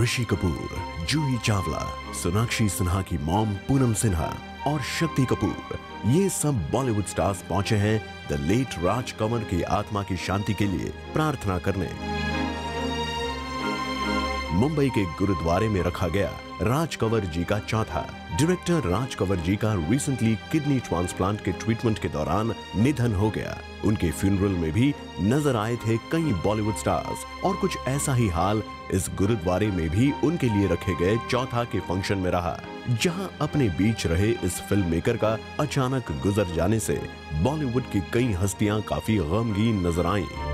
ऋषि कपूर, जूही चावला, सोनाक्षी सिन्हा की मॉम पूनम सिन्हा और शक्ति कपूर, ये सब बॉलीवुड स्टार्स पहुंचे हैं द लेट राज कंवर की आत्मा की शांति के लिए प्रार्थना करने। मुंबई के गुरुद्वारे में रखा गया राज कंवर जी का चौथा। डायरेक्टर राज कंवर जी का रिसेंटली किडनी ट्रांसप्लांट के ट्रीटमेंट के दौरान निधन हो गया। उनके फ्यूनरल में भी नजर आए थे कई बॉलीवुड स्टार्स और कुछ ऐसा ही हाल इस गुरुद्वारे में भी उनके लिए रखे गए चौथा के फंक्शन में रहा, जहां अपने बीच रहे इस फिल्म मेकर का अचानक गुजर जाने से बॉलीवुड की कई हस्तियां काफी गमगीन नजर आईं।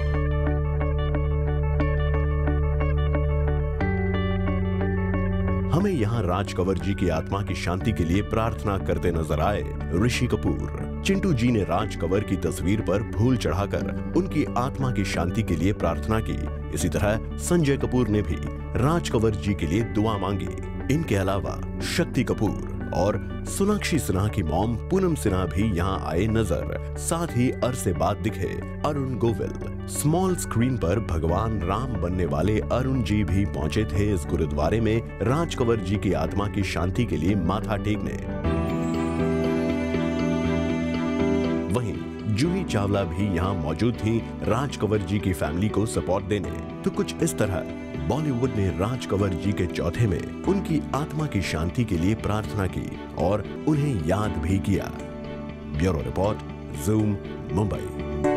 हमें यहाँ राज कंवर जी की आत्मा की शांति के लिए प्रार्थना करते नजर आए ऋषि कपूर। चिंटू जी ने राज कंवर की तस्वीर पर फूल चढ़ाकर उनकी आत्मा की शांति के लिए प्रार्थना की। इसी तरह संजय कपूर ने भी राज कंवर जी के लिए दुआ मांगी। इनके अलावा शक्ति कपूर और सोनाक्षी सिन्हा की मॉम पूनम सिन्हा भी यहाँ आए नजर। साथ ही अरसे बाद दिखे अरुण गोविल। स्मॉल स्क्रीन पर भगवान राम बनने वाले अरुण जी भी पहुंचे थे इस गुरुद्वारे में राज कंवर जी की आत्मा की शांति के लिए माथा टेकने। वहीं जूही चावला भी यहां मौजूद थी राज कंवर जी की फैमिली को सपोर्ट देने। तो कुछ इस तरह बॉलीवुड ने राज कंवर जी के चौथे में उनकी आत्मा की शांति के लिए प्रार्थना की और उन्हें याद भी किया। Bureau report, Zoom Mumbai.